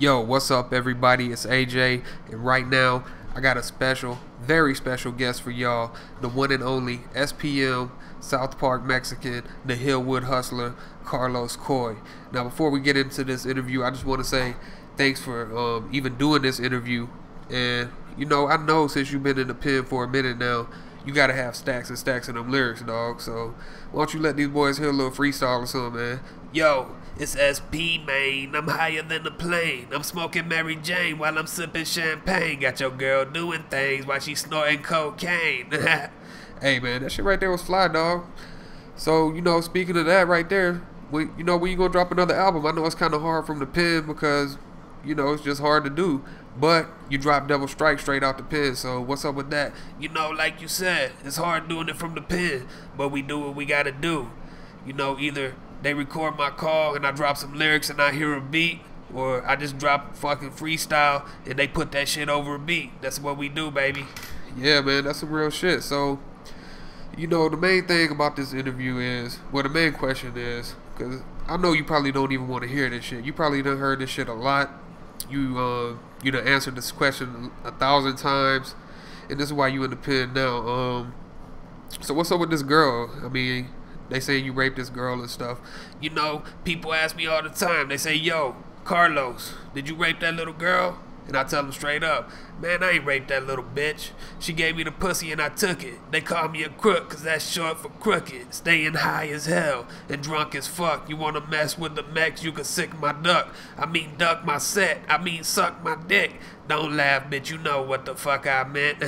Yo, what's up everybody, it's AJ, and right now I got a special, very special guest for y'all, the one and only SPM, South Park Mexican, the Hillwood hustler, Carlos Coy. Now before we get into this interview, I just want to say thanks for even doing this interview, and you know, I know since you've been in the pen for a minute now, you gotta have stacks and stacks of them lyrics, dog. So why don't you let these boys hear a little freestyle or something, man? Yo, it's SP, man. I'm higher than the plane. I'm smoking Mary Jane while I'm sipping champagne. Got your girl doing things while she snorting cocaine. Hey, man, that shit right there was fly, dog. So you know, speaking of that right there, when you gonna drop another album? I know it's kind of hard from the pen because you know it's just hard to do. But you drop Devil's Strike straight out the pen, so what's up with that? You know, like you said, it's hard doing it from the pen, but we do what we gotta do. You know, either they record my call and I drop some lyrics and I hear a beat, or I just drop fucking freestyle and they put that shit over a beat. That's what we do, baby. Yeah, man, that's some real shit. So, you know, the main thing about this interview is, well, the main question is, because I know you probably don't even want to hear this shit. You probably done heard this shit a lot. You done answered this question 1,000 times, and this is why you in the pen now. So what's up with this girl? I mean, they say you raped this girl and stuff. You know, people ask me all the time. They say, yo, Carlos, did you rape that little girl? And I tell them straight up, man, I ain't raped that little bitch. She gave me the pussy and I took it. They call me a crook because that's short for crooked. Staying high as hell and drunk as fuck. You want to mess with the Mex, you can sick my duck. I mean duck my set. I mean suck my dick. Don't laugh, bitch. You know what the fuck I meant.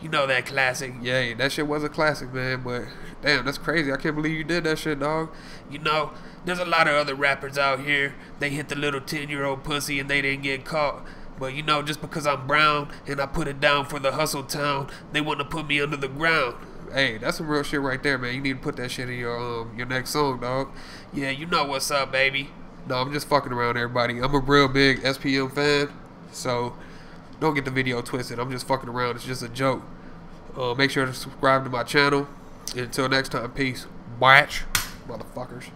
You know that classic. Yeah, that shit was a classic, man. But damn, that's crazy. I can't believe you did that shit, dog. You know, there's a lot of other rappers out here. They hit the little 10-year-old pussy and they didn't get caught. But you know, just because I'm brown and I put it down for the hustle town, they want to put me under the ground. Hey, that's some real shit right there, man. You need to put that shit in your next song, dog. Yeah, you know what's up, baby. No, I'm just fucking around, everybody. I'm a real big SPM fan, so don't get the video twisted. I'm just fucking around. It's just a joke. Make sure to subscribe to my channel. Until next time, peace. Watch, motherfuckers.